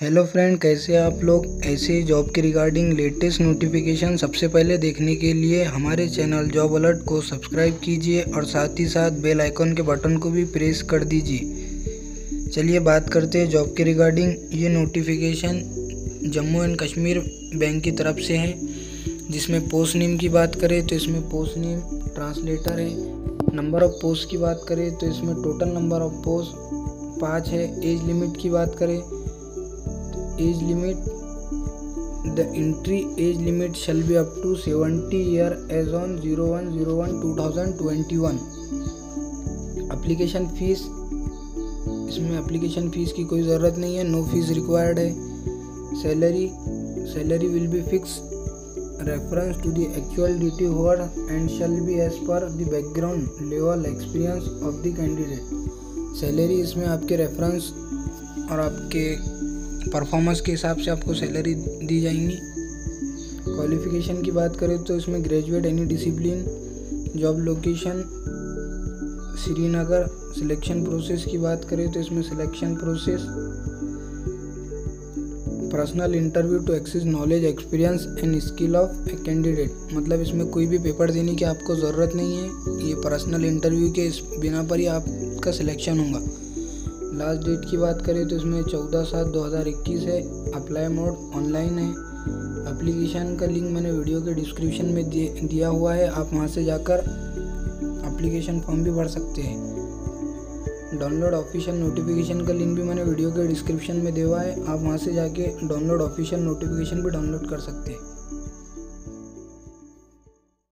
Hello friend, कैसे आप लोग। ऐसे जॉब के रिगार्डिंग लेटेस्ट नोटिफिकेशन सबसे पहले देखने के लिए हमारे चैनल जॉब अलर्ट को सब्सक्राइब कीजिए और साथ ही साथ बेल आइकॉन के बटन को भी प्रेस कर दीजिए। चलिए बात करते हैं जॉब के रिगार्डिंग। ये notification Jammu and Kashmir bank की तरफ से है, जिसमें पोस्ट नेम की बात करें तो इसमें पोस्ट नेम ट्रांसलेटर है। नंबर ऑफ़ पोस्ट की बात करें तो इसमें टोटल नंबर ऑफ़ पोस्ट 5 है। एज लिमिट की बात करें, age limit the entry age limit shall be up to 70 year age on 01/01/2021। Application fees, इसमें एप्लीकेशन फ़ीस की कोई ज़रूरत नहीं है, नो फीस रिक्वायर्ड है। Salary will be fix reference to the actual duty holder and shall be as per the background level experience of the candidate. Salary इसमें आपके reference और आपके परफॉर्मेंस के हिसाब से आपको सैलरी दी जाएंगी। क्वालिफ़िकेशन की बात करें तो इसमें graduate any discipline. Job location Srinagar. Selection process की बात करें तो इसमें selection process personal interview to assess knowledge experience and skill of a candidate. मतलब इसमें कोई भी पेपर देने की आपको ज़रूरत नहीं है, ये पर्सनल इंटरव्यू के बिना पर ही आपका सिलेक्शन होगा। लास्ट डेट की बात करें तो इसमें 14/7/2021 है। अप्लाई मोड ऑनलाइन है। एप्लीकेशन का लिंक मैंने वीडियो के डिस्क्रिप्शन में दिया हुआ है, आप वहां से जाकर एप्लीकेशन फॉर्म भी भर सकते हैं। डाउनलोड ऑफिशियल नोटिफिकेशन का लिंक भी मैंने वीडियो के डिस्क्रिप्शन में दिया हुआ है, आप वहां से जाके डाउनलोड ऑफिशियल नोटिफिकेशन भी डाउनलोड कर सकते हैं।